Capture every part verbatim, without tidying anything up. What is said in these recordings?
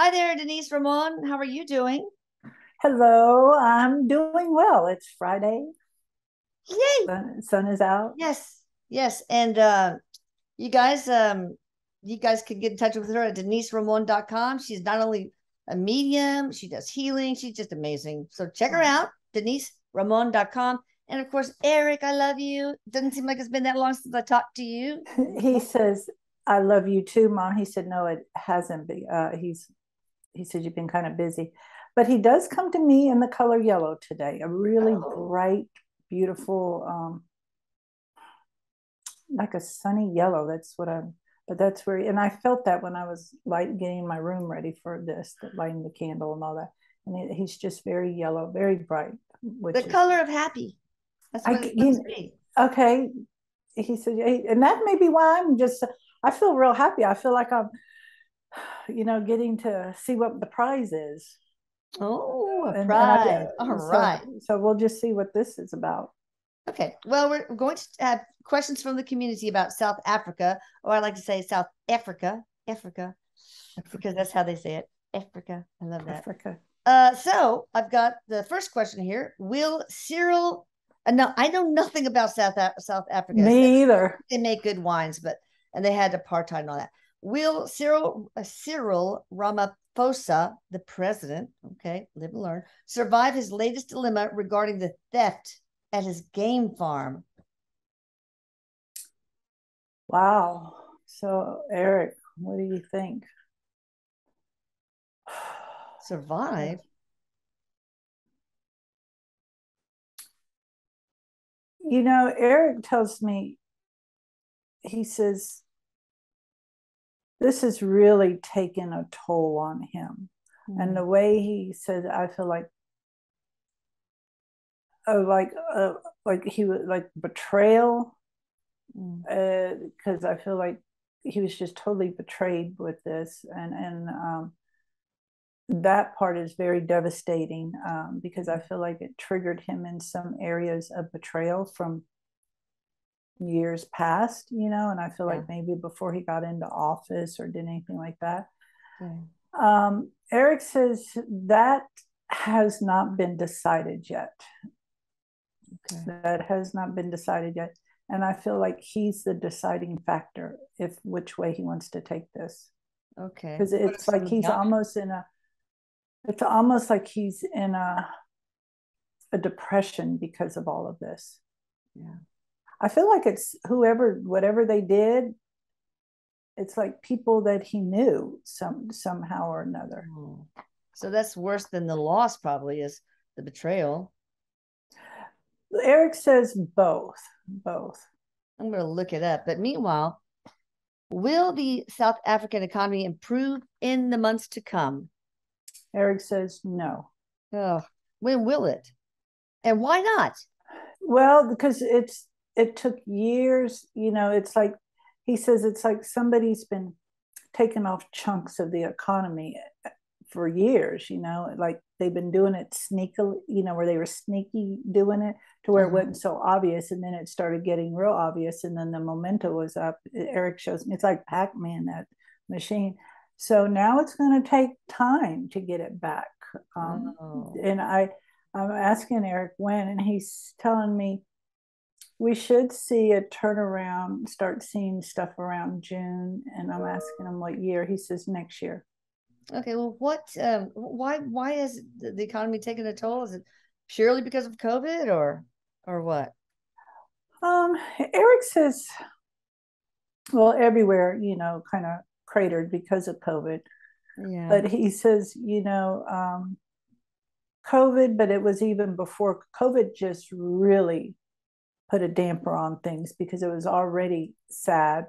Hi there, Denise Ramon. How are you doing? Hello, I'm doing well. It's Friday. Yay! Sun, sun is out. Yes, yes. And uh, you guys, um, you guys can get in touch with her at denise ramon dot com. She's not only a medium, she does healing. She's just amazing. So check her out, denise ramon dot com. And of course, Eric, I love you. Doesn't seem like it's been that long since I talked to you. He says, I love you too, Mom. He said, no, it hasn't been. Uh, he's, he said, you've been kind of busy. But he does come to me in the color yellow today, a really oh. bright, beautiful, um, like a sunny yellow. That's what I'm, but that's where, and I felt that when I was light getting my room ready for this, lighting the candle and all that. And it, he's just very yellow, very bright. Which the is, color of happy. That's what I, it's supposed to be. Okay. He said, and that may be why I'm just, I feel real happy. I feel like I'm, you know, getting to see what the prize is. Oh, and, prize. And I, all so, right. So we'll just see what this is about. Okay. Well, we're going to have questions from the community about South Africa, or I like to say South Africa, Africa, because that's how they say it. Africa. I love that. Africa. Uh, so I've got the first question here. Will Cyril, uh, no, I know nothing about South, South Africa. Me either. They make good wines, but, and they had apartheid and all that. Will Cyril, uh, Cyril Ramaphosa, the president, okay, live and learn, survive his latest dilemma regarding the theft at his game farm? Wow. So, Eric, what do you think? Survive? You know, Eric tells me, he says, this has really taken a toll on him. Mm-hmm. And the way he said, I feel like, oh, like, uh, like he was like betrayal. Mm-hmm. uh, 'cause I feel like he was just totally betrayed with this. And, and, um, that part is very devastating, um, because I feel like it triggered him in some areas of betrayal from years past, you know, and I feel yeah. like maybe before he got into office or did anything like that. Okay. Um, Eric says that has not been decided yet. Okay. That has not been decided yet. And I feel like he's the deciding factor if which way he wants to take this. Okay. Because it's like he's young? almost in a, it's almost like he's in a, a depression because of all of this. Yeah. I feel like it's whoever, whatever they did, it's like people that he knew some somehow or another. So that's worse than the loss, probably, is the betrayal. Eric says both, both. I'm going to look it up. But meanwhile, will the South African economy improve in the months to come? Eric says no. Oh, when will it? And why not? Well, because it's, it took years, you know, it's like, he says, it's like somebody's been taking off chunks of the economy for years, you know, like they've been doing it sneakily, you know, where they were sneaky doing it to where mm-hmm. it wasn't so obvious. And then it started getting real obvious. And then the momentum was up. Eric shows me, it's like Pac-Man, that machine. So now it's going to take time to get it back. Um, oh. And I, I'm asking Eric when, and he's telling me, we should see a turnaround, start seeing stuff around June. And I'm asking him what year. He says next year. Okay. Well, what, um, why, why is the economy taking a toll? Is it purely because of COVID or, or what? Um, Eric says, well, everywhere, you know, kind of cratered because of COVID, yeah. but he says, you know, um, COVID, but it was even before COVID just really put a damper on things because it was already sad.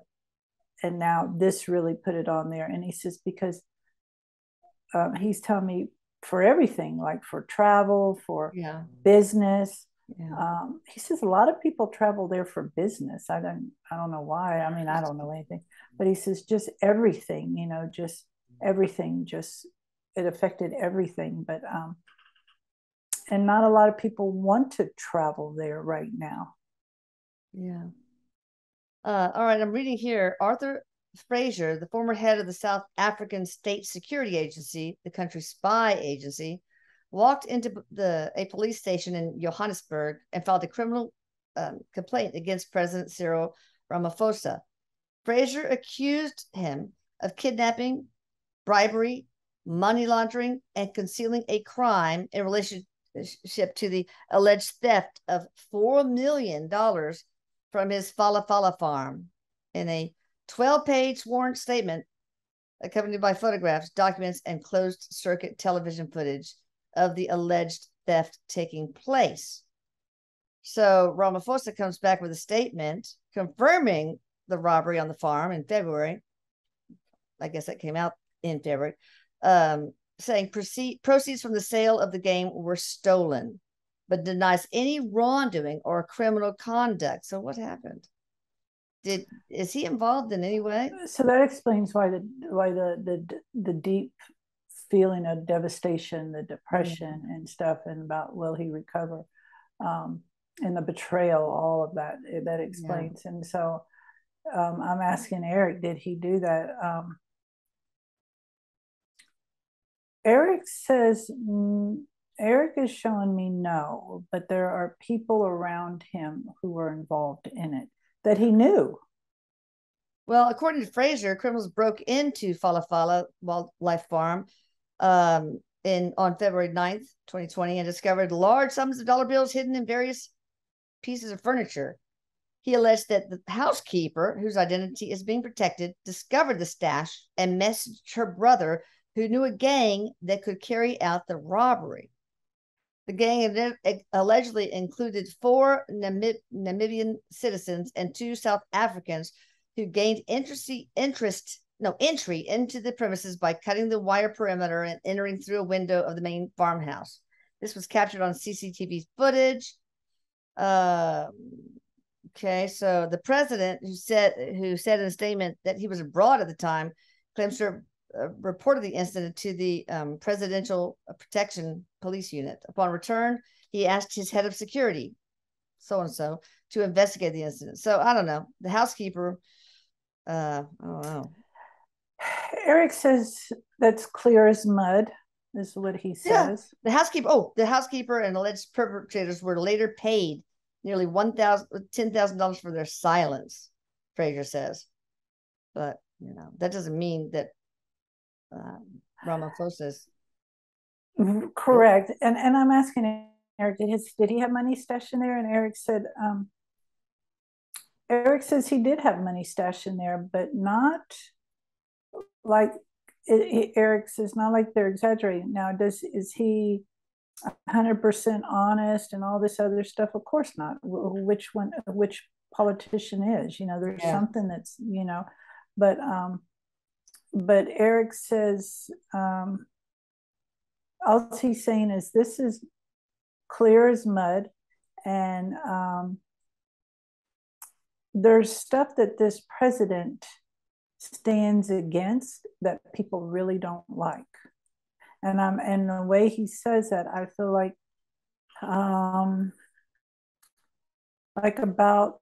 And now this really put it on there. And he says, because um, he's telling me for everything, like for travel, for yeah. business. Yeah. Um, he says a lot of people travel there for business. I don't, I don't know why. I mean, I don't know anything, but he says just everything, you know, just everything, just it affected everything. But, um, and not a lot of people want to travel there right now. Yeah. Uh, all right. I'm reading here. Arthur Fraser, the former head of the South African State Security Agency, the country's spy agency, walked into the, a police station in Johannesburg and filed a criminal um, complaint against President Cyril Ramaphosa. Fraser accused him of kidnapping, bribery, money laundering, and concealing a crime in relationship to the alleged theft of four million dollars from his Phala Phala farm. In a twelve-page warrant statement, accompanied by photographs, documents, and closed-circuit television footage of the alleged theft taking place. So Ramaphosa comes back with a statement confirming the robbery on the farm in February. I guess that came out in February, um, saying proceeds from the sale of the game were stolen, but denies any wrongdoing or criminal conduct. So what happened? Did is he involved in any way? So that explains why the why the the the deep feeling of devastation, the depression, mm-hmm. and stuff, and about will he recover, um, and the betrayal, all of that. That explains. Yeah. And so um, I'm asking Erik, did he do that? Um, Erik says, Erik is showing me no, but there are people around him who were involved in it that he knew. Well, according to Fraser, criminals broke into Phala Phala Wildlife Farm um, in on February ninth, twenty twenty, and discovered large sums of dollar bills hidden in various pieces of furniture. He alleged that the housekeeper, whose identity is being protected, discovered the stash and messaged her brother, who knew a gang that could carry out the robbery. The gang allegedly included four Namib Namibian citizens and two South Africans who gained interest, interest, no, entry into the premises by cutting the wire perimeter and entering through a window of the main farmhouse. This was captured on C C T V footage. Uh, okay, so the president, who said who said in a statement that he was abroad at the time, claims to have Uh, reported the incident to the um, Presidential Protection Police Unit. Upon return, he asked his head of security, so-and-so, to investigate the incident. So, I don't know. The housekeeper, uh, I don't know. Erik says that's clear as mud, is what he says. Yeah. The housekeeper, oh, the housekeeper and alleged perpetrators were later paid nearly ten thousand dollars for their silence, Fraser says. But, you know, that doesn't mean that Um, Ramaphosa's correct, and and I'm asking Erik, did his did he have money stashed in there? And Erik said, um, Erik says he did have money stashed in there, but not like it, it, Erik says not like they're exaggerating. Now, does is he one hundred percent honest and all this other stuff? Of course not. Which one? Which politician is? You know, there's yeah. something that's you know, but. Um, But Erik says, um, all he's saying is this is clear as mud, and um, there's stuff that this president stands against that people really don't like, and I'm and the way he says that, I feel like, um, like about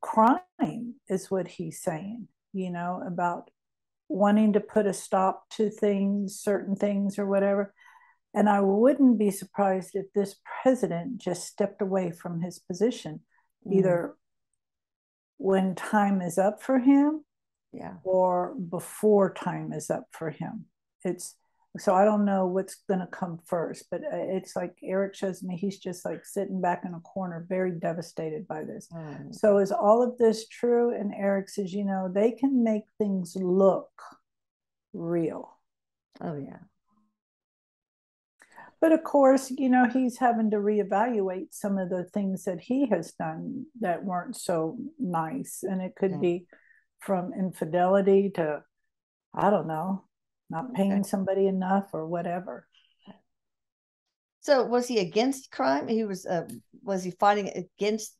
crime is what he's saying. You know, about wanting to put a stop to things, certain things or whatever. And I wouldn't be surprised if this president just stepped away from his position, mm-hmm. either when time is up for him yeah. or before time is up for him. It's so I don't know what's going to come first, but it's like Erik shows me, he's just like sitting back in a corner, very devastated by this. Mm. So is all of this true? And Erik says, you know, they can make things look real. Oh, yeah. But of course, you know, he's having to reevaluate some of the things that he has done that weren't so nice. And it could mm. be from infidelity to, I don't know, not paying okay. somebody enough or whatever. So was he against crime? He was, uh, was he fighting against?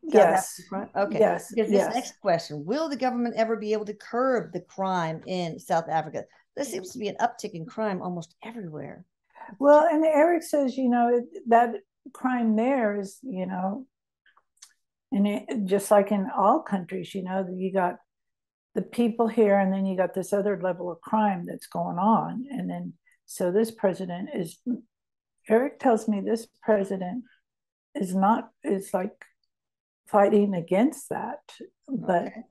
Yes. Crime? Okay. Yes. This yes. next question, will the government ever be able to curb the crime in South Africa? There seems to be an uptick in crime almost everywhere. Well, and Erik says, you know, that crime there is, you know, and it, just like in all countries, you know, you got the people here, and then you got this other level of crime that's going on. And then, so this president is, Eric tells me this president is not, is like fighting against that. But, okay.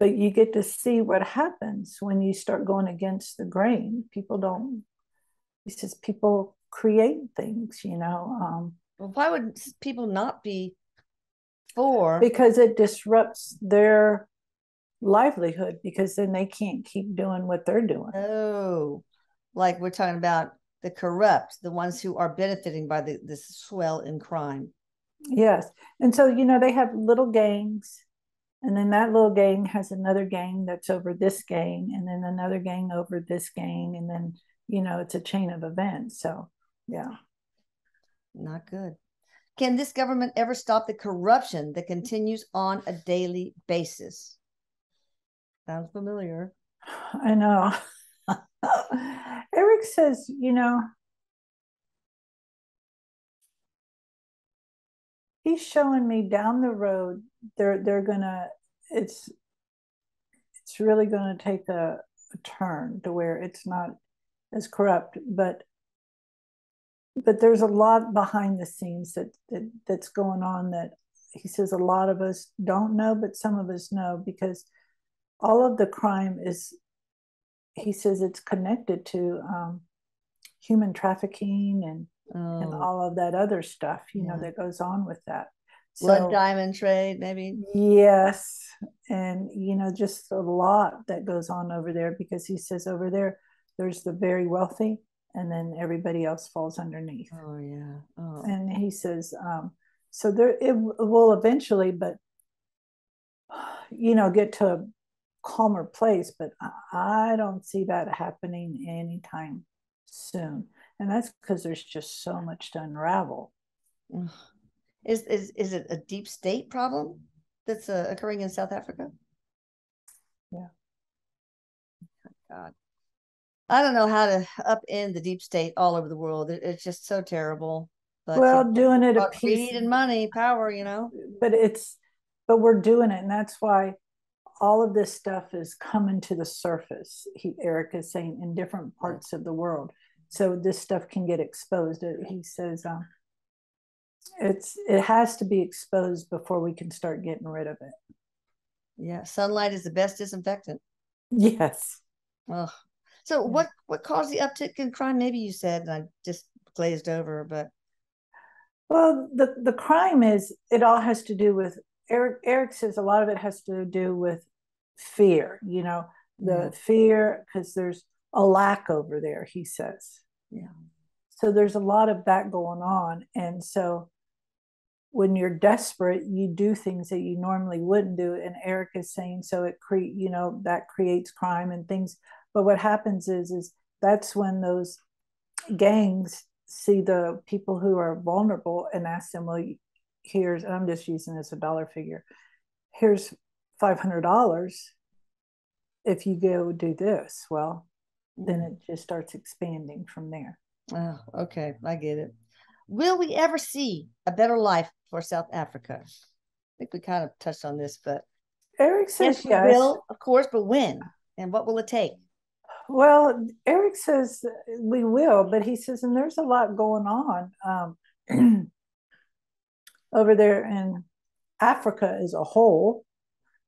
but you get to see what happens when you start going against the grain. People don't, he says people create things, you know. Um, well, why would people not be for? Because it disrupts their livelihood, because then they can't keep doing what they're doing. Oh, like we're talking about the corrupt, the ones who are benefiting by the, this swell in crime. Yes. And so, you know, they have little gangs, and then that little gang has another gang that's over this gang, and then another gang over this gang, and then, you know, it's a chain of events. So, yeah. Not good. Can this government ever stop the corruption that continues on a daily basis? Sounds familiar. I know. Eric says, you know, he's showing me down the road, they're, they're gonna, it's, it's really gonna take a, a turn to where it's not as corrupt, but, but there's a lot behind the scenes that, that that's going on that he says a lot of us don't know, but some of us know, because all of the crime is, he says it's connected to um, human trafficking and, oh. and all of that other stuff, you yeah. know, that goes on with that. So, blood diamond trade, maybe? Yes. And, you know, just a lot that goes on over there, because he says over there, there's the very wealthy, and then everybody else falls underneath. Oh, yeah. Oh. And he says, um, so there, it will eventually, but, you know, get to a calmer place, but I don't see that happening anytime soon, and that's because there's just so much to unravel. Is is is it a deep state problem that's uh, occurring in South Africa? Yeah. Oh, God, I don't know how to upend the deep state all over the world. It, it's just so terrible. But well, it, doing it a piece and money, power, you know. But it's but we're doing it, and that's why. All of this stuff is coming to the surface, he, Eric is saying, in different parts of the world. So this stuff can get exposed. He says um, it's it has to be exposed before we can start getting rid of it. Yeah, sunlight is the best disinfectant. Yes. Ugh. So what, what caused the uptick in crime? Maybe you said, and I just glazed over, but. Well, the, the crime is, it all has to do with Eric, Eric says a lot of it has to do with fear, you know, the yeah. fear, because there's a lack over there, he says. Yeah. So there's a lot of that going on. And so when you're desperate, you do things that you normally wouldn't do. And Eric is saying, so it create, you know, that creates crime and things. But what happens is, is that's when those gangs see the people who are vulnerable and ask them, well, here's, and I'm just using this a dollar figure, here's five hundred dollars if you go do this. Well, then it just starts expanding from there. Oh, okay. I get it. Will we ever see a better life for South Africa? I think we kind of touched on this, but Eric says yes. yes. We will, of course, but when? And what will it take? Well, Eric says we will, but he says, and there's a lot going on. Um, over there in Africa as a whole,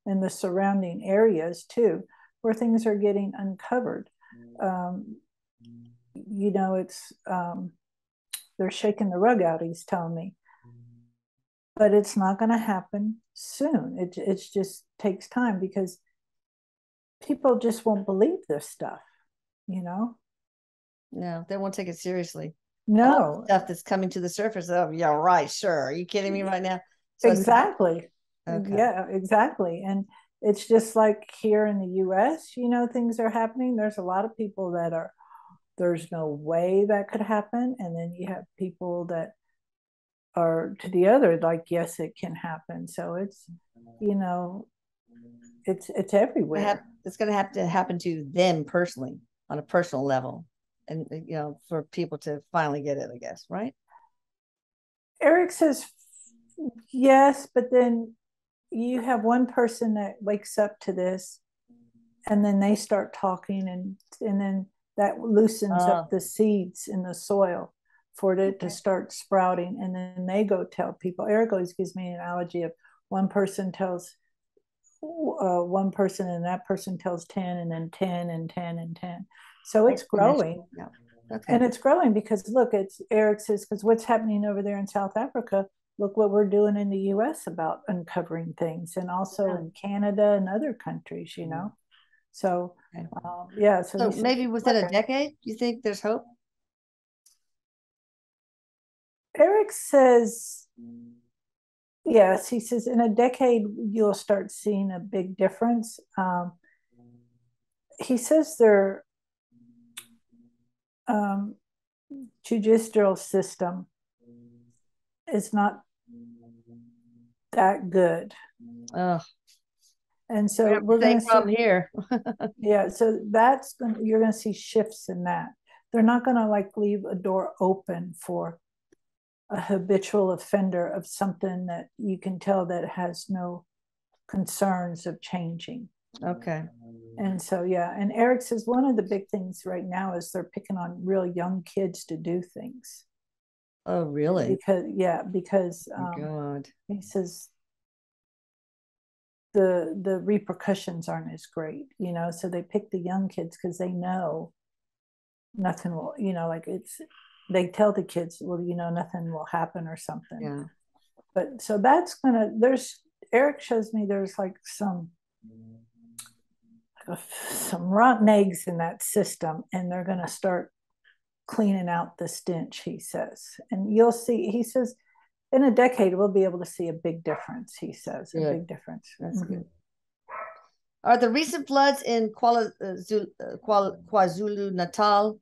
and the surrounding areas too, where things are getting uncovered. Um, you know, it's, um, they're shaking the rug out, he's telling me, but it's not gonna happen soon. It, it just takes time, because people just won't believe this stuff, you know? No, they won't take it seriously. No stuff that's coming to the surface. Oh, yeah, right. Sure. Are you kidding me right now? So exactly. Okay. Yeah, exactly. And it's just like here in the U S, you know, things are happening. There's a lot of people that are, there's no way that could happen. And then you have people that are to the other, like, yes, it can happen. So it's, you know, it's, it's everywhere. Have, it's going to have to happen to them personally, on a personal level. And, you know, for people to finally get it, I guess, right? Eric says, yes, but then you have one person that wakes up to this and then they start talking, and and then that loosens oh. up the seeds in the soil for it okay. to start sprouting. And then they go tell people. Eric always gives me an analogy of one person tells uh, one person, and that person tells ten, and then ten, and ten, and ten. So it's growing. Yeah. Okay. And it's growing because, look, it's Eric says, because what's happening over there in South Africa, look what we're doing in the U S about uncovering things, and also yeah. in Canada and other countries, you know. So, um, yeah. So, so maybe within okay. a decade, you think there's hope? Eric says, yes, he says in a decade, you'll start seeing a big difference. Um, he says they're Um, judicial system is not that good. Oh. And so yeah, we're going to come here. yeah. So that's, you're going to see shifts in that. They're not going to like leave a door open for a habitual offender of something that you can tell that has no concerns of changing. Okay. And so, yeah. And Eric says one of the big things right now is they're picking on real young kids to do things. Oh, really? Because, yeah, because um, oh, God. He says the the repercussions aren't as great, you know, so they pick the young kids because they know nothing will, you know, like it's, they tell the kids, well, you know, nothing will happen or something. Yeah. But so that's going to, there's, Eric shows me there's like some, some rotten eggs in that system, and they're going to start cleaning out the stench, he says. And you'll see, he says, in a decade, we'll be able to see a big difference, he says, a yeah. big difference. That's mm-hmm. good. Are the recent floods in KwaZulu-Natal,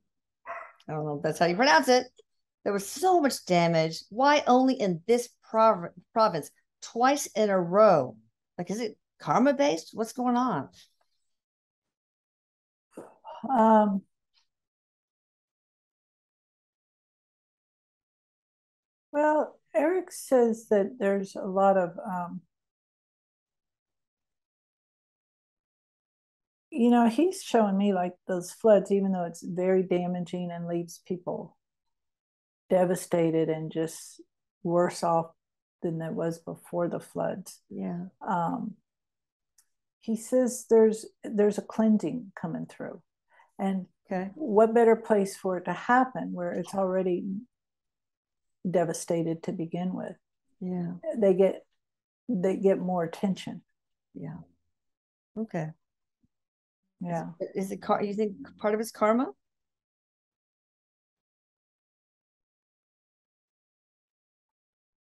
I don't know if that's how you pronounce it, there was so much damage. Why only in this prov province, twice in a row? Like, is it karma-based? What's going on? Um, well, Eric says that there's a lot of, um, you know, he's showing me like those floods, even though it's very damaging and leaves people devastated and just worse off than it was before the floods. Yeah. Um, he says there's, there's a cleansing coming through. And okay. what better place for it to happen where it's already devastated to begin with? Yeah, they get they get more attention. Yeah. Okay. Yeah. Is, is it car? You think part of it's karma?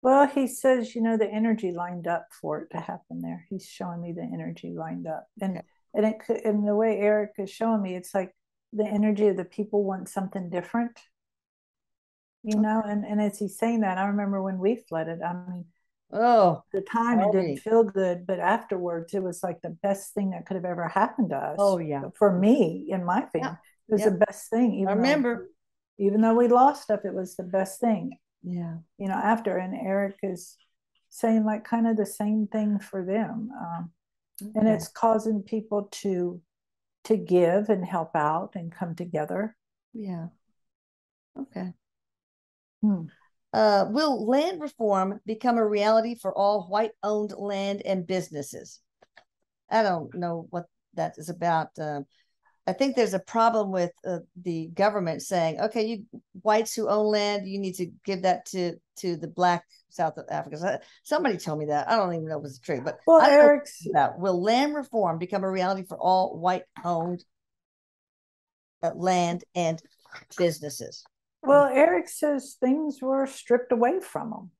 Well, he says, you know, the energy lined up for it to happen there. He's showing me the energy lined up, and okay. and it could, and the way Eric is showing me, it's like the energy of the people want something different, you know, and, and as he's saying that, I remember when we flooded, I mean, oh, the time it didn't feel good, but afterwards it was like the best thing that could have ever happened to us. Oh yeah. For me and my family, yeah. it was yeah. the best thing. Even I remember. Though, even though we lost stuff, it was the best thing. Yeah. You know, after, and Eric is saying like kind of the same thing for them. Um, okay. And it's causing people to, to give and help out and come together. Yeah. Okay. Hmm. Uh, will land reform become a reality for all white-owned land and businesses? I don't know what that is about. Uh, I think there's a problem with uh, the government saying, okay, you whites who own land, you need to give that to, to the black South Africa. Somebody told me that. I don't even know if it's true, but well, I Eric's that. Will land reform become a reality for all white-owned uh, land and businesses? Well, Eric says things were stripped away from them.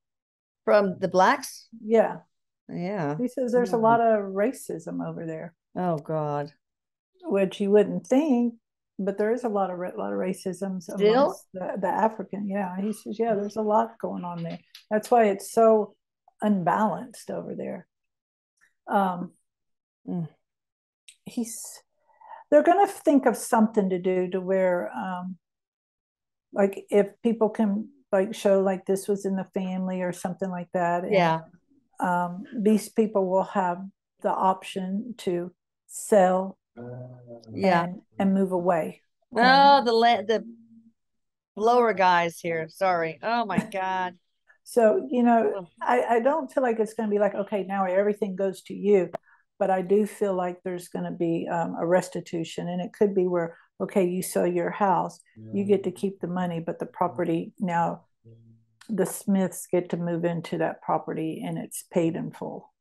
From the blacks? Yeah. Yeah. He says there's yeah. a lot of racism over there. Oh, God. Which you wouldn't think, but there is a lot of, a lot of racism amongst the, the African. Yeah. He says, yeah, there's a lot going on there. That's why it's so unbalanced over there. Um, mm. He's, they're going to think of something to do to where, um, like if people can like show like this was in the family or something like that. And, yeah. Um, these people will have the option to sell Yeah, and, and move away. Oh, um, the the blower guys here. Sorry. Oh my God. So, you know, I, I don't feel like it's going to be like, okay, now everything goes to you. But I do feel like there's going to be um, a restitution. And it could be where, okay, you sell your house, yeah. you get to keep the money, but the property now, the Smiths get to move into that property and it's paid in full.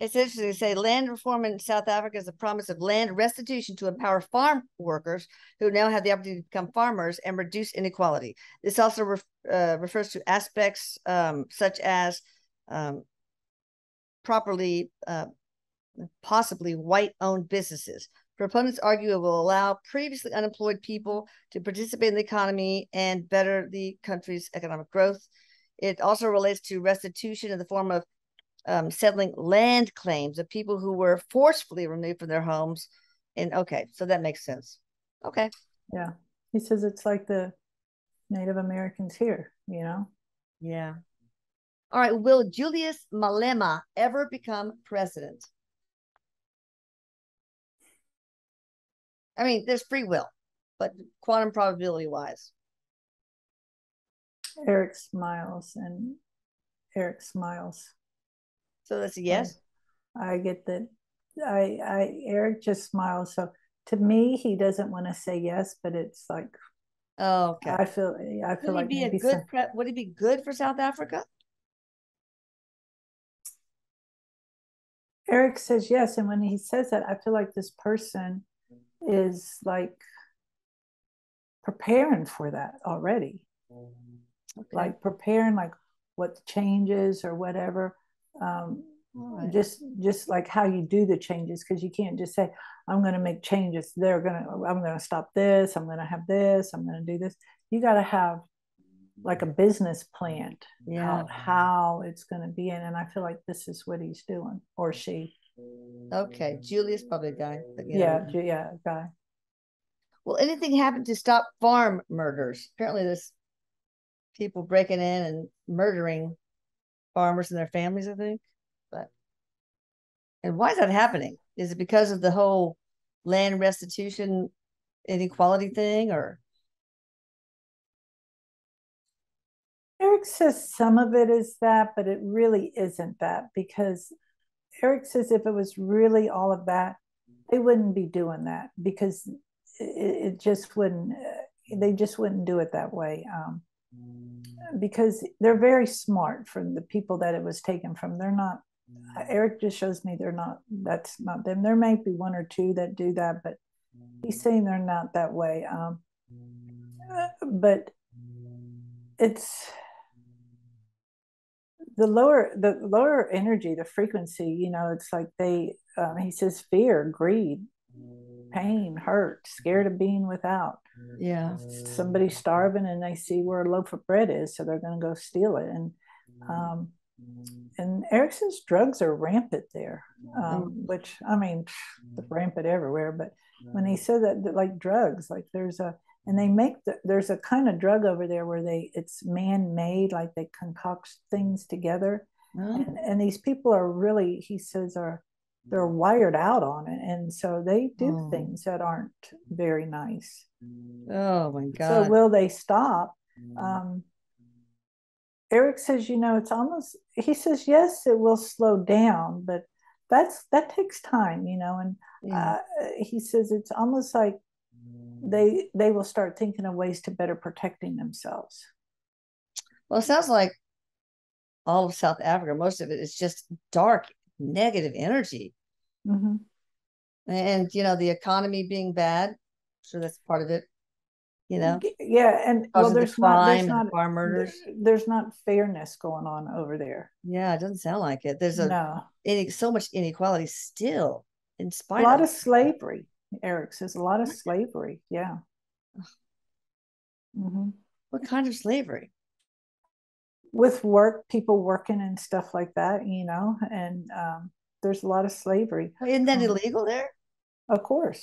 It's interesting to say land reform in South Africa is the promise of land restitution to empower farm workers who now have the opportunity to become farmers and reduce inequality. This also re uh, refers to aspects um, such as um, properly, uh, possibly white-owned businesses. Proponents argue it will allow previously unemployed people to participate in the economy and better the country's economic growth. It also relates to restitution in the form of um, settling land claims of people who were forcefully removed from their homes. And okay, so that makes sense. Okay. Yeah. He says it's like the Native Americans here, you know? Yeah. All right. Will Julius Malema ever become president? I mean, there's free will, but quantum probability wise. Erik smiles and Erik smiles. So that's a yes. I, I get that. I, I, Erik just smiles. So to me, he doesn't want to say yes, but it's like, oh, okay. I feel, I feel like maybe some, would it be good for South Africa? Erik says yes, and when he says that, I feel like this person is like preparing for that already. Okay. Like preparing like what changes or whatever, um right. just just like how you do the changes, because you can't just say I'm going to make changes, they're going to I'm going to stop this, I'm going to have this, I'm going to do this. You got to have like a business plan, yeah, how it's going to be in. And I feel like this is what he's doing, or she. Okay, Julius, probably a guy. Yeah, yeah, yeah, guy. Will anything happen to stop farm murders? Apparently there's people breaking in and murdering farmers and their families, I think. But and why is that happening? Is it because of the whole land restitution inequality thing, or? Erik says some of it is that, but it really isn't that, because Erik says if it was really all of that, they wouldn't be doing that, because it, it just wouldn't, they just wouldn't do it that way. Um, because they're very smart from the people that it was taken from. They're not, Erik just shows me they're not, that's not them. There might be one or two that do that, but he's saying they're not that way. Um, but it's, the lower the lower energy, the frequency, you know, it's like they um, he says fear, greed, pain, hurt, scared of being without. Yeah, somebody's starving and they see where a loaf of bread is, so they're going to go steal it. And um and Erik says drugs are rampant there, um which I mean pff, rampant everywhere, but when he said that, that like drugs, like there's a And they make, the, there's a kind of drug over there where they, it's man-made, like they concoct things together. Oh. And, and these people are really, he says, are, they're wired out on it. And so they do oh. things that aren't very nice. Oh my God. So will they stop? Um, Erik says, you know, it's almost, he says, yes, it will slow down, but that's, that takes time, you know? And yeah. uh, he says, it's almost like, they they will start thinking of ways to better protecting themselves. Well, it sounds like all of South Africa, most of it is just dark, negative energy. Mm-hmm. And, you know, the economy being bad. So that's part of it, you know? Yeah. And well, there's, the not, there's not, farm murders. There's not fairness going on over there. Yeah. It doesn't sound like it. There's a, no. any, so much inequality still in spite of. A lot of, of slavery. Erik says a lot of slavery. Yeah. Mm-hmm. What kind of slavery? With work, people working and stuff like that, you know, and um, there's a lot of slavery. Isn't that um, illegal there? Of course.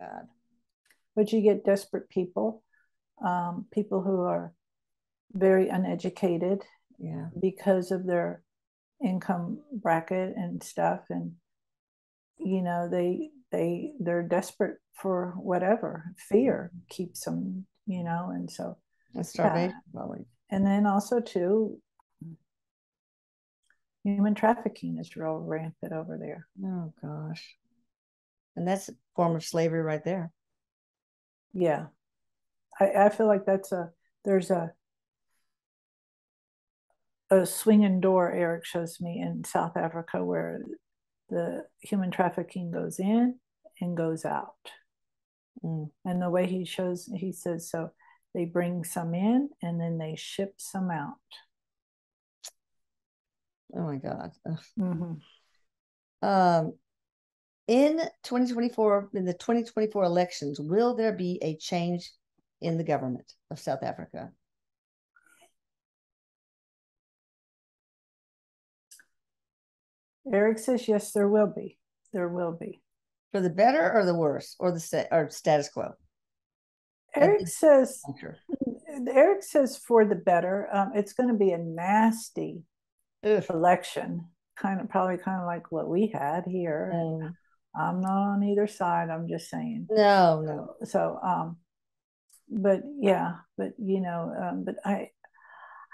God. But you get desperate people, um, people who are very uneducated, yeah, because of their income bracket and stuff. And you know, they they they're desperate for whatever. Fear keeps them, you know, and so starvation. Yeah. And then also too, human trafficking is real rampant over there. Oh gosh, and that's a form of slavery right there. Yeah, I, I feel like that's a there's a a swinging door Eric shows me in South Africa where the human trafficking goes in and goes out. Mm. And the way he shows, he says, so they bring some in and then they ship some out. Oh my God. Mm-hmm. Um, in twenty twenty-four, in the twenty twenty-four elections, will there be a change in the government of South Africa? Eric says, yes, there will be. There will be. For the better or the worse, or the sta- or status quo? Eric says, sure. Eric says for the better. Um, it's going to be a nasty Ugh. election, kind of probably kind of like what we had here. Mm. I'm not on either side. I'm just saying. No, no. So, um, but yeah, but you know, um, but I,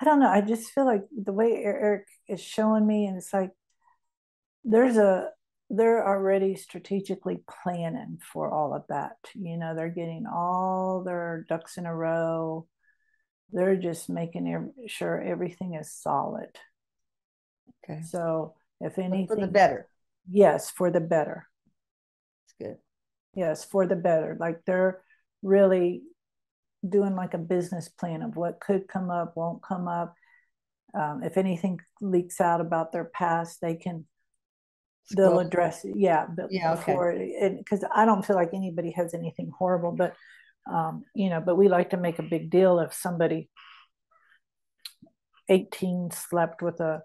I don't know. I just feel like the way Eric is showing me, and it's like, There's a, they're already strategically planning for all of that. You know, they're getting all their ducks in a row. They're just making sure everything is solid. Okay. So if anything. But for the better. Yes, for the better. That's good. Yes, for the better. Like they're really doing like a business plan of what could come up, won't come up. Um, if anything leaks out about their past, they can. They'll address it, yeah, but yeah, before, because okay. I don't feel like anybody has anything horrible, but um, you know, but we like to make a big deal if somebody eighteen slept with a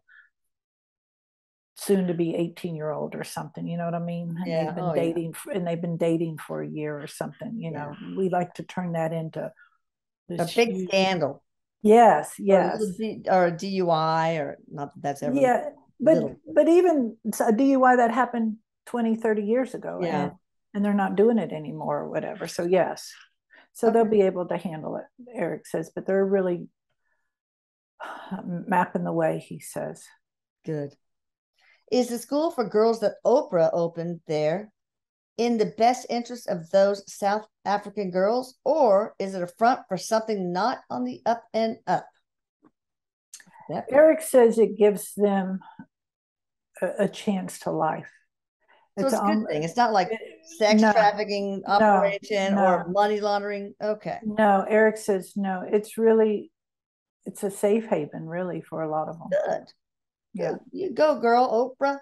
soon-to-be eighteen-year-old or something. You know what I mean? And yeah. They've been oh, dating, yeah. and they've been dating for a year or something. You know, yeah. we like to turn that into a big huge... scandal. Yes, yes, or a D U I, or not that that's ever. Yeah. But little. But even a D U I that happened twenty, thirty years ago, yeah. and, and they're not doing it anymore or whatever. So yes, so okay. they'll be able to handle it, Eric says, but they're really mapping the way, he says. Good. Is the school for girls that Oprah opened there in the best interest of those South African girls, or is it a front for something not on the up and up? That Eric says it gives them a, a chance to life. So it's, it's a good um, thing. It's not like sex no, trafficking operation no, no. or money laundering. Okay. No, Eric says no. It's really, it's a safe haven, really, for a lot of them. Good. Yeah. Good. You go, girl, Oprah.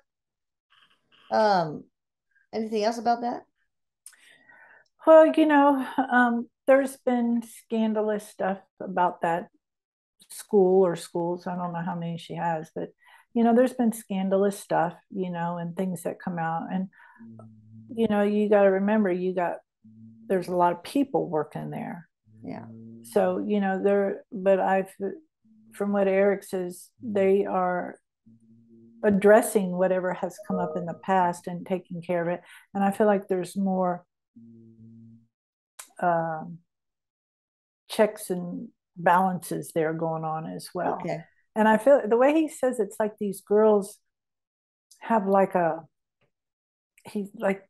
Um, anything else about that? Well, you know, um, there's been scandalous stuff about that school or schools. I don't know how many she has, but you know, there's been scandalous stuff, you know, and things that come out, and you know, you got to remember, you got there's a lot of people working there. Yeah. So you know, they're but I've from what Eric says, they are addressing whatever has come up in the past and taking care of it, and I feel like there's more um, checks and balances there going on as well. Okay. And I feel the way he says, it's like these girls have like a he's like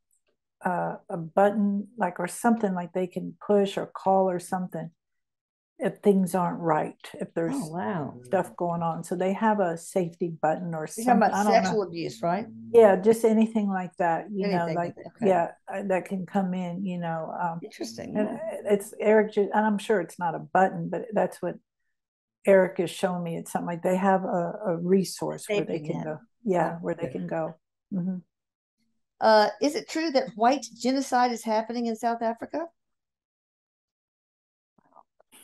a, a button like or something like they can push or call or something if things aren't right, if there's oh, wow. stuff going on. So they have a safety button or something. You're talking about sexual know. abuse, right? Yeah, just anything like that, you anything. know, like okay. yeah, that can come in, you know. Um, Interesting. And it's Eric, just, and I'm sure it's not a button, but that's what Eric is showing me. It's something like they have a, a resource safety where they can net. go. Yeah, yeah, where they can go. Mm-hmm. Uh, is it true that white genocide is happening in South Africa?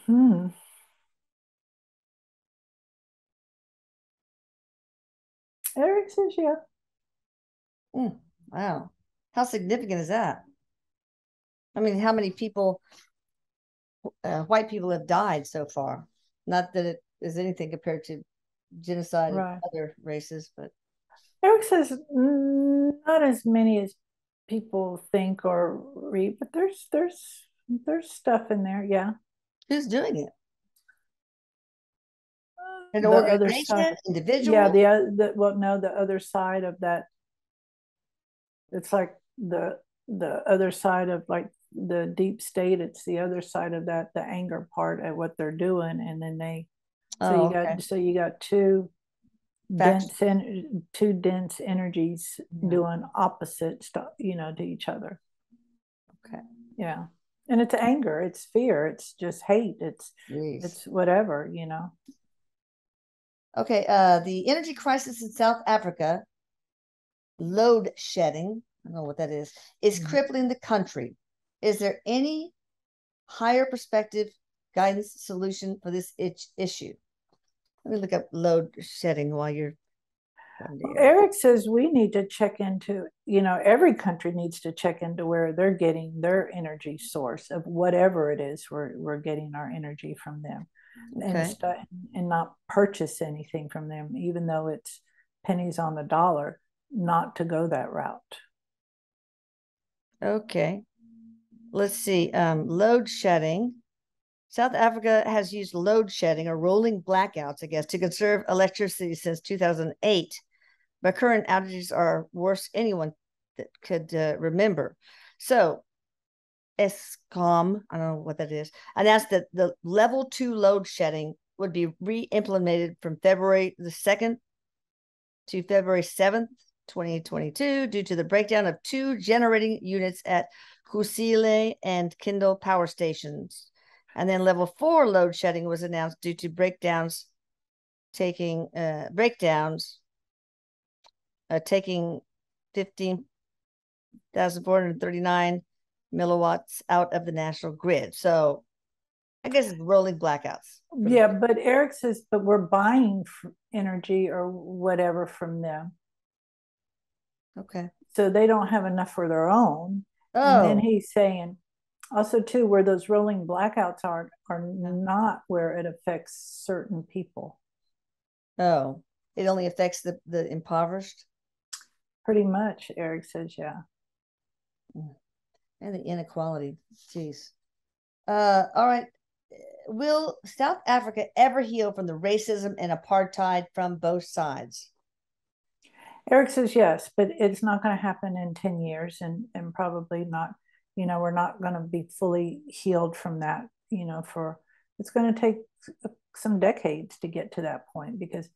Hmm. Eric says, yeah. Mm, wow. How significant is that? I mean, how many people, uh, white people have died so far? Not that it is anything compared to genocide right. and other races, but. Eric says mm, not as many as people think or read, but there's there's there's stuff in there. Yeah, who's doing it? An organization, individual. Yeah, the, the well, no, the other side of that. It's like the the other side of like the deep state. It's the other side of that, the anger part at what they're doing, and then they. So oh, you got okay. so you got two That's dense en- two dense energies yeah. doing opposite stuff, you know, to each other. Okay. Yeah. And it's anger. It's fear. It's just hate. It's Jeez. It's whatever, you know. Okay, uh, the energy crisis in South Africa, load shedding, I don't know what that is, is mm-hmm. crippling the country. Is there any higher perspective, guidance, solution for this itch- issue? Let me look up load shedding while you're... Well, Eric says we need to check into, you know, every country needs to check into where they're getting their energy source of whatever it is we're, we're getting our energy from them. Okay. And, st- and not purchase anything from them, even though it's pennies on the dollar, not to go that route. Okay. Let's see. Um, load shedding. South Africa has used load shedding or rolling blackouts, I guess, to conserve electricity since two thousand eight. But current outages are worse anyone that could uh, remember. So, ESCOM, I don't know what that is, announced that the level two load shedding would be re-implemented from February the second to February seventh, twenty twenty-two, due to the breakdown of two generating units at Kusile and Kindle power stations. And then level four load shedding was announced due to breakdowns taking uh, breakdowns uh, taking fifteen thousand four hundred thirty-nine milliwatts out of the national grid. So I guess it's rolling blackouts. Yeah, but Eric says, but we're buying energy or whatever from them. Okay. So they don't have enough for their own. Oh. And then he's saying also too, where those rolling blackouts are, are not where it affects certain people. Oh, it only affects the, the impoverished? Pretty much, Eric says, yeah. Mm. And the inequality, jeez. Uh, all right. Will South Africa ever heal from the racism and apartheid from both sides? Eric says yes, but it's not going to happen in ten years and, and probably not, you know, we're not going to be fully healed from that, you know, for, it's going to take some decades to get to that point because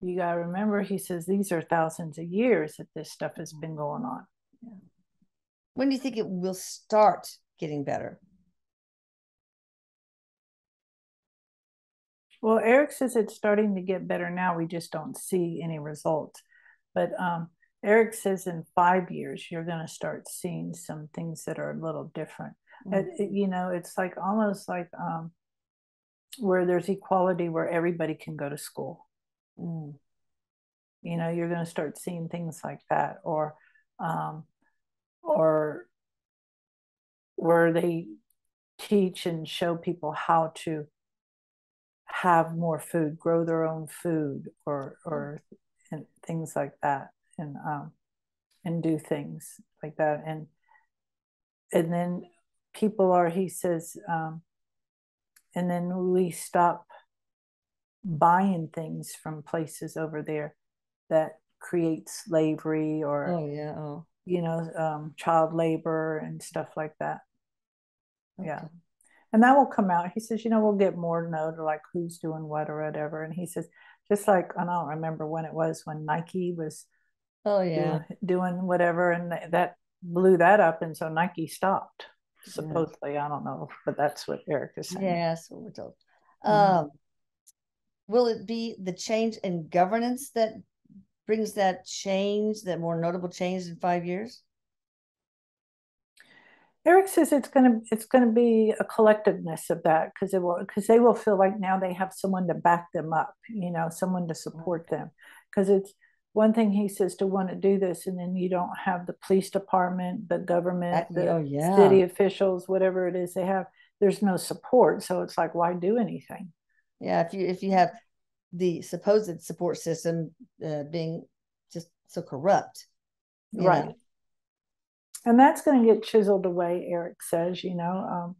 you got to remember, he says, these are thousands of years that this stuff has been going on. Yeah. When do you think it will start getting better? Well, Eric says it's starting to get better now. We just don't see any results. But um, Eric says in five years, you're going to start seeing some things that are a little different. Mm-hmm. It, it, you know, it's like almost like um, where there's equality, where everybody can go to school. Mm. You know, you're going to start seeing things like that. Or... Um, or where they teach and show people how to have more food, grow their own food, or or and things like that, and um, and do things like that, and and then people are, he says, um, and then we stop buying things from places over there that create slavery or oh yeah. Oh. you know, um, child labor and stuff like that. Okay. Yeah. And that will come out. He says, you know, we'll get more note like who's doing what or whatever. And he says, just like, I don't remember when it was, when Nike was oh yeah doing, doing whatever. And that blew that up. And so Nike stopped, supposedly. Yeah. I don't know, but that's what Eric is saying. Yeah, that's what we're told. Mm-hmm. Um, will it be the change in governance that brings that change, that more notable change in five years? Eric says it's gonna it's gonna be a collectiveness of that because it will because they will feel like now they have someone to back them up, you know, someone to support them. Because it's one thing he says to want to do this, and then you don't have the police department, the government, that, the oh, yeah. city officials, whatever it is they have. There's no support, so it's like why do anything? Yeah, if you if you have the supposed support system uh, being just so corrupt. Right. Know. And that's going to get chiseled away, Eric says, you know. Um,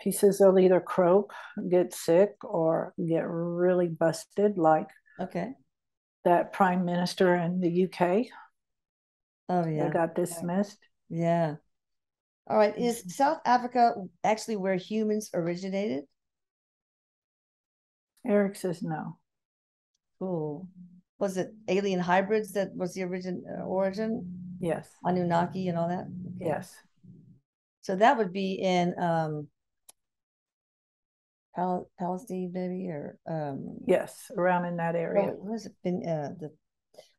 he says they'll either croak, get sick, or get really busted, like okay, that prime minister in the U K. Oh, yeah. They got dismissed. Yeah. All right. Is South Africa actually where humans originated? Eric says no. Cool. Was it alien hybrids that was the origin? Uh, origin? Yes. Anunnaki and all that? Okay. Yes. So that would be in um, Pal Palestine, maybe? Or, um, yes, around in that area. Well, what has it been? Uh, the,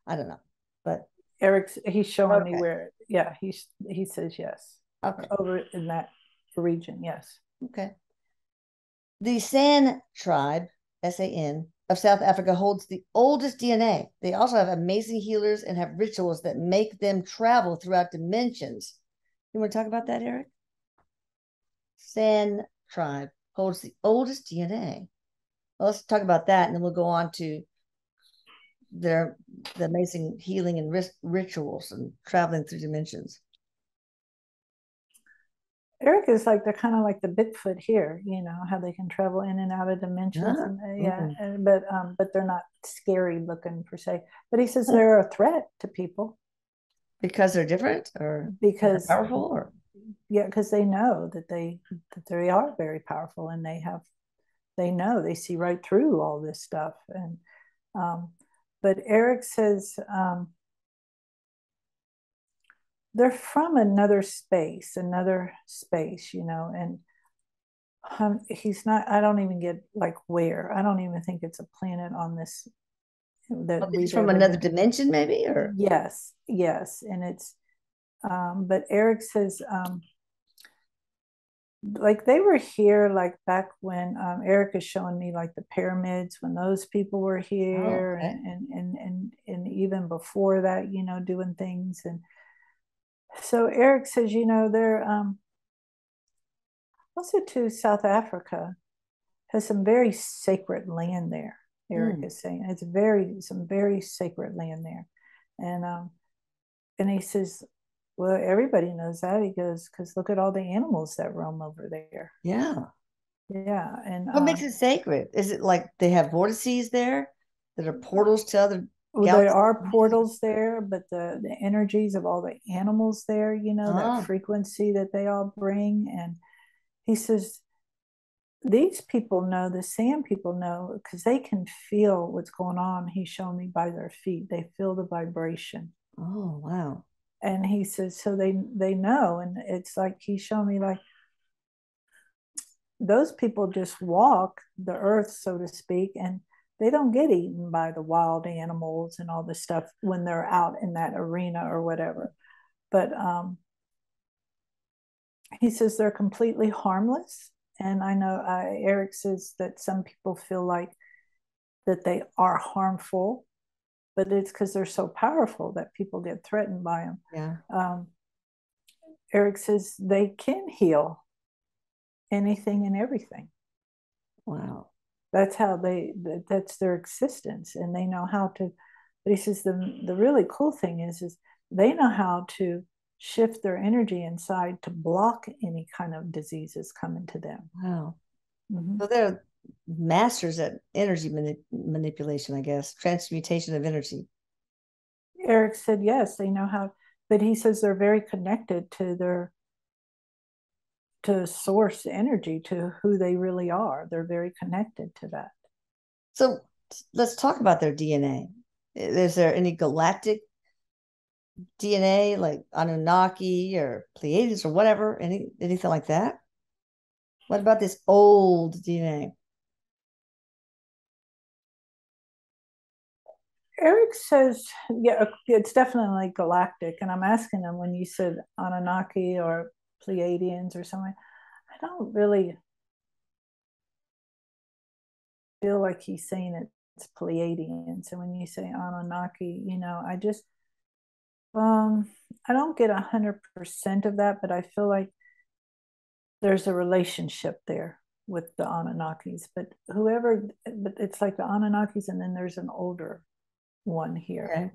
I don't know. But Eric's, he's showing okay. me where, yeah, he's, he says yes. Okay. Over in that region, yes. Okay. The San tribe, S A N, of South Africa holds the oldest D N A. They also have amazing healers and have rituals that make them travel throughout dimensions. You want to talk about that, Eric? San tribe holds the oldest D N A. Well, let's talk about that, and then we'll go on to their the amazing healing and rit rituals and traveling through dimensions. Eric is like, they're kind of like the Bigfoot here, you know, how they can travel in and out of dimensions. Yeah, and, uh, yeah mm-hmm. and, but um, but they're not scary looking per se. But he says they're a threat to people. Because they're different or because they're powerful? Or? Yeah, because they know that they, that they are very powerful, and they have, they know, they see right through all this stuff. And um, but Eric says... Um, they're from another space, another space, you know, and um, he's not, I don't even get like where, I don't even think it's a planet on this. That it's from another dimension maybe, or? Yes, yes. And it's, um, but Eric says, um, like they were here, like back when um, Eric is showing me like the pyramids, when those people were here, oh, okay. and, and, and, and even before that, you know, doing things. And so Eric says, you know, they're um, also to South Africa has some very sacred land there. Eric mm. is saying it's very some very sacred land there, and um, and he says, well, everybody knows that. He goes, because look at all the animals that roam over there. Yeah, yeah. And what uh, makes it sacred? Is it like they have vortices there that are portals to other? Well, there are portals there, but the, the energies of all the animals there, you know, ah. that frequency that they all bring. And he says, these people know, the San people know, because they can feel what's going on. He's shown me by their feet. They feel the vibration. Oh, wow. And he says, so they, they know. And it's like, he's shown me like, those people just walk the earth, so to speak, and they don't get eaten by the wild animals and all this stuff when they're out in that arena or whatever. But um, he says they're completely harmless. And I know uh, Eric says that some people feel like that they are harmful, but it's because they're so powerful that people get threatened by them. Yeah. Um, Eric says they can heal anything and everything. Wow. That's how they, that's their existence, and they know how to, but he says the, the really cool thing is, is they know how to shift their energy inside to block any kind of diseases coming to them. Wow. Mm-hmm. So they're masters at energy manip- manipulation, I guess, transmutation of energy. Eric said, yes, they know how, but he says they're very connected to their to source energy, to who they really are. They're very connected to that. So let's talk about their D N A. Is there any galactic D N A like Anunnaki or Pleiades or whatever, any, anything like that? What about this old D N A? Eric says, yeah, it's definitely galactic. And I'm asking him, when you said Anunnaki or Pleiadians or something, I don't really feel like he's saying it's Pleiadians. And when you say Anunnaki, you know, I just, um, I don't get a hundred percent of that, but I feel like there's a relationship there with the Anunnakis. But whoever, but it's like the Anunnakis, and then there's an older one here, okay.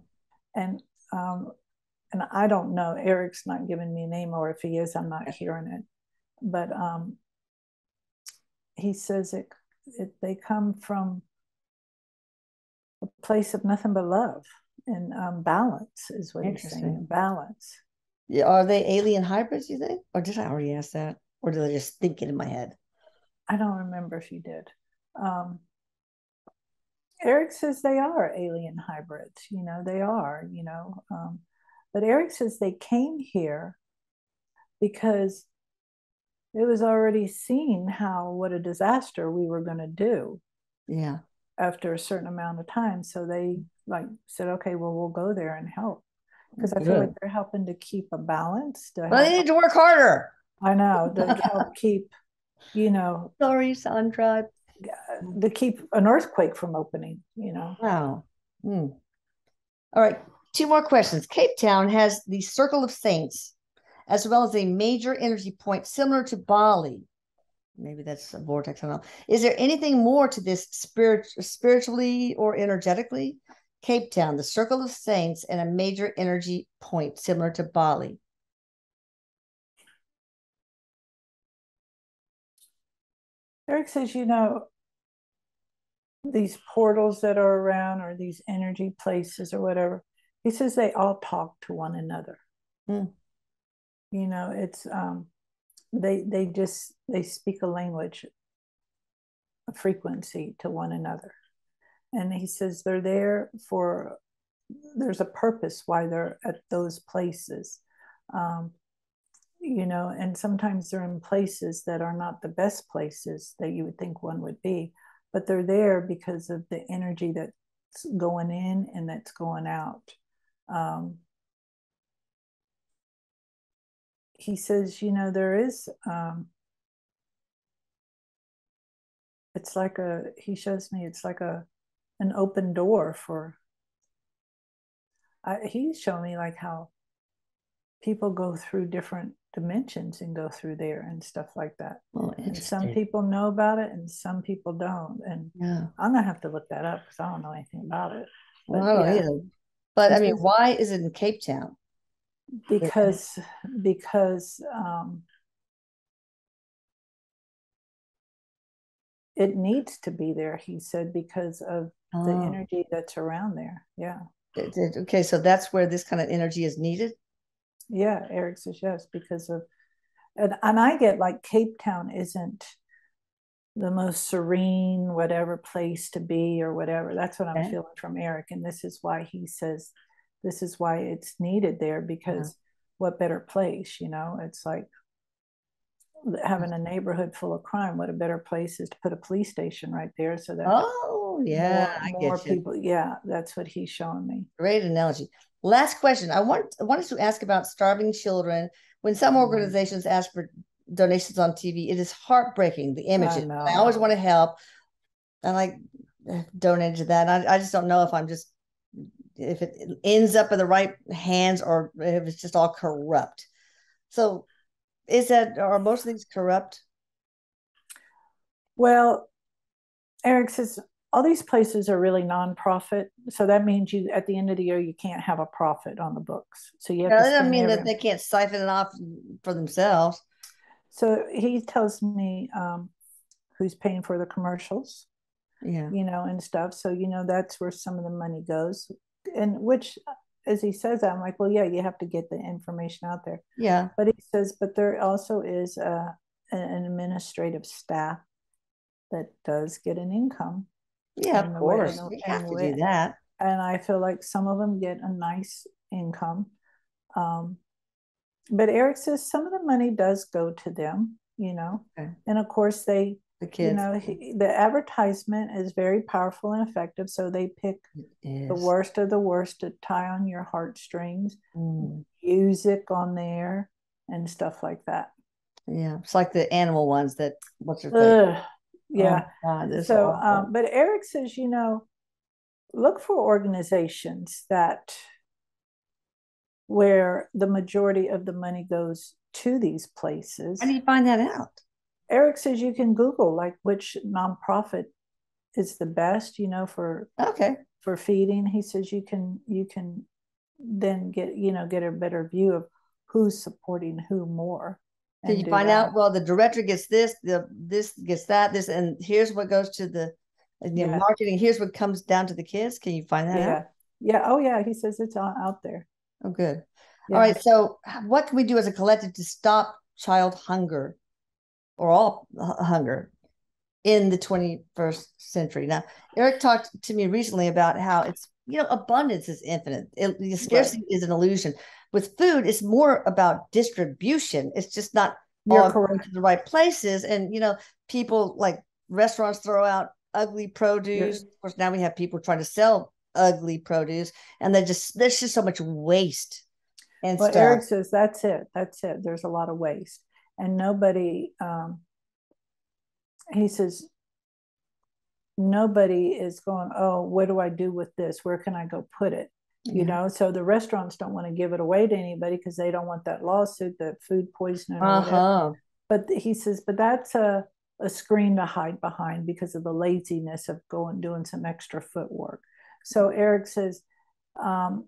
and um, and I don't know, Eric's not giving me a name, or if he is, I'm not hearing it. But um, he says it, it, they come from a place of nothing but love and um, balance is what he's saying, balance. Yeah, are they alien hybrids, you think? Or did I already ask that? Or did I just think it in my head? I don't remember if you did. Um, Eric says they are alien hybrids. You know, they are, you know. Um, but Eric says they came here because it was already seen how, what a disaster we were going to do. Yeah. After a certain amount of time. So they like said, okay, well, we'll go there and help. Because I feel Good. like they're helping to keep a balance. To well, they need to work harder. I know, to help keep, you know. Sorry, Sandra. To keep an earthquake from opening, you know. Wow. Mm. All right, two more questions. Cape Town has the Circle of Saints, as well as a major energy point similar to Bali. Maybe that's a vortex, I don't know. Is there anything more to this spirit, spiritually or energetically? Cape Town, the Circle of Saints, and a major energy point similar to Bali. Eric says, you know, these portals that are around or these energy places or whatever, he says they all talk to one another. Mm. You know, it's, um, they, they just, they speak a language, a frequency to one another. And he says they're there for, there's a purpose why they're at those places. Um, you know, and sometimes they're in places that are not the best places that you would think one would be, but they're there because of the energy that's going in and that's going out. Um, he says, you know, there is, um, it's like a, he shows me, it's like a, an open door for, I, he's showing me like how people go through different dimensions and go through there and stuff like that. Oh, and some people know about it and some people don't. And yeah. I'm gonna have to look that up because I don't know anything about it. But, well, I don't yeah. either. But I mean, why is it in Cape Town? Because, because um, it needs to be there, he said, because of oh. the energy that's around there. Yeah. It, it, okay, so that's where this kind of energy is needed? Yeah, Eric says yes, because of, and, and I get like Cape Town isn't the most serene, whatever place to be or whatever. That's what okay. I'm feeling from Eric. And this is why he says, this is why it's needed there, because yeah. what better place, you know? It's like having a neighborhood full of crime. What a better place is to put a police station right there so that oh yeah more, more I get you. people yeah that's what he's showing me. Great analogy. Last question. I want I wanted to ask about starving children. When some organizations ask for donations on T V, it is heartbreaking, the images. I, I always want to help. I like donated to that. I, I just don't know if I'm just if it ends up in the right hands or if it's just all corrupt. So is that, are most things corrupt? Well, Eric says all these places are really nonprofit, so that means you at the end of the year you can't have a profit on the books. So you have no, to that doesn't mean that they can't siphon it off for themselves. So he tells me um, who's paying for the commercials, yeah, you know, and stuff. So you know that's where some of the money goes, and which. As he says that, I'm like, well, yeah, you have to get the information out there. Yeah. But he says, but there also is a, an administrative staff that does get an income. Yeah, of course. We have to do that. And I feel like some of them get a nice income. Um, but Eric says some of the money does go to them, you know. Okay. And of course, they, the kids. You know, he, the advertisement is very powerful and effective, so they pick the worst of the worst to tie on your heartstrings, mm. music on there, and stuff like that. Yeah, it's like the animal ones that, what's your favorite? Yeah. Oh, God, so, um, but Eric says, you know, look for organizations that, where the majority of the money goes to these places. How do you find that out? Eric says you can Google like which nonprofit is the best, you know, for okay for feeding. He says you can you can then get, you know, get a better view of who's supporting who more. So you find that out, well, the director gets this, the this gets that, this, and here's what goes to the, you know, yeah. marketing. Here's what comes down to the kids. Can you find that yeah. out? Yeah. Oh, yeah. He says it's all out there. Oh, good. Yeah. All right. So what can we do as a collective to stop child hunger or all hunger in the twenty-first century? Now, Eric talked to me recently about how it's, you know, abundance is infinite. It, scarcity right. is an illusion. With food, it's more about distribution. It's just not all going to the right places. And, you know, people like restaurants throw out ugly produce. Yes. Of course, now we have people trying to sell ugly produce, and they just, there's just so much waste. And well, Eric says that's it. That's it. There's a lot of waste, and nobody. Um, he says nobody is going, oh, what do I do with this? Where can I go put it? You yeah. know, so the restaurants don't want to give it away to anybody because they don't want that lawsuit, that food poisoning. Uh-huh. But he says, but that's a, a screen to hide behind because of the laziness of going doing some extra footwork. So Eric says, um,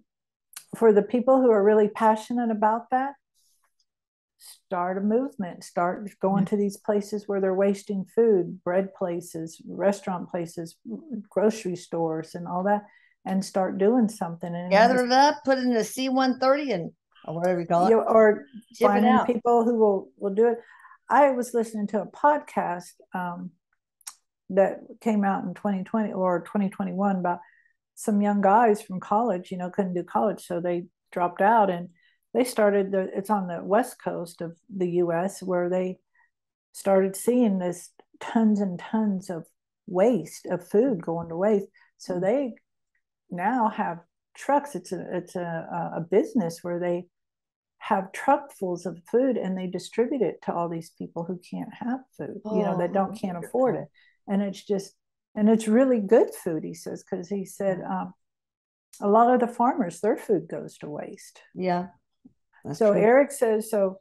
for the people who are really passionate about that, start a movement, start going to these places where they're wasting food, bread places, restaurant places, grocery stores and all that, and start doing something. And gather it up, put it in a C one thirty and or whatever you call it. You, or finding people who will, will do it. I was listening to a podcast um, that came out in twenty twenty or twenty twenty-one about some young guys from college, you know, couldn't do college. So they dropped out and they started, the, it's on the West Coast of the U S where they started seeing this tons and tons of waste of food going to waste. So they now have trucks. It's a, it's a, a business where they have truckfuls of food and they distribute it to all these people who can't have food, oh, you know, that don't, can't afford it. And it's just, and it's really good food, he says, because he said um, a lot of the farmers, their food goes to waste. Yeah. So true. Eric says, so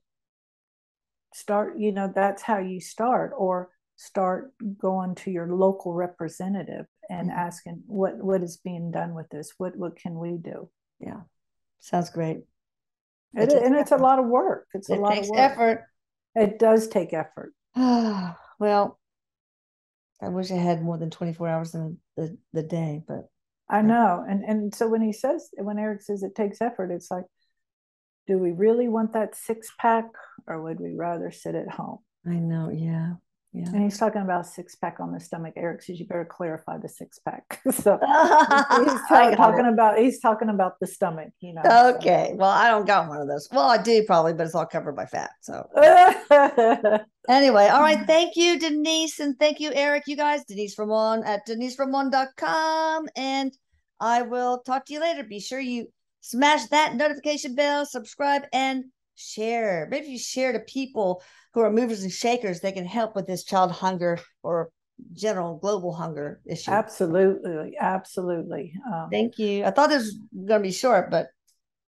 start, you know, that's how you start, or start going to your local representative and mm-hmm. asking what, what is being done with this? What, what can we do? Yeah. Sounds great. It, it and it's effort. a lot of work. It's a it lot takes of work. effort. It does take effort. Well, I wish I had more than twenty-four hours in the, the day, but I know. And and so when he says, when Eric says it takes effort, it's like, do we really want that six pack or would we rather sit at home? I know. Yeah. Yeah. And he's talking about six pack on the stomach. Eric says, you better clarify the six pack. So he's talking it. about, he's talking about the stomach, you know? Okay. So. Well, I don't got one of those. Well, I do probably, but it's all covered by fat. So yeah. Anyway, all right. Thank you, Denise. And thank you, Eric. You guys, Denise Ramon at denise ramon dot com. And I will talk to you later. Be sure you smash that notification bell, subscribe, and share. Maybe you share to people who are movers and shakers. They can help with this child hunger or general global hunger issue. Absolutely. Absolutely. Um, thank you. I thought this was going to be short, but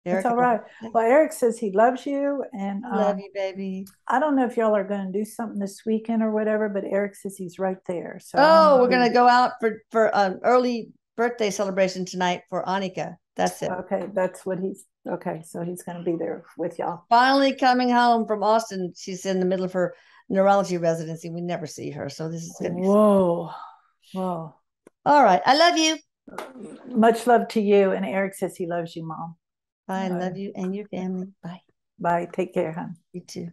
Eric, it's all right. Well, Eric says he loves you, and um, love you, baby. I don't know if y'all are going to do something this weekend or whatever, but Eric says he's right there. So oh, we're going to go out for for an early birthday celebration tonight for Anika. That's it. Okay, that's what he's. Okay, so he's going to be there with y'all. Finally coming home from Austin. She's in the middle of her neurology residency. We never see her, so this is going to be. Whoa, fun. Whoa! All right, I love you. Much love to you, and Eric says he loves you, Mom. I love you and your family. Bye. Bye. Take care, hon. You too.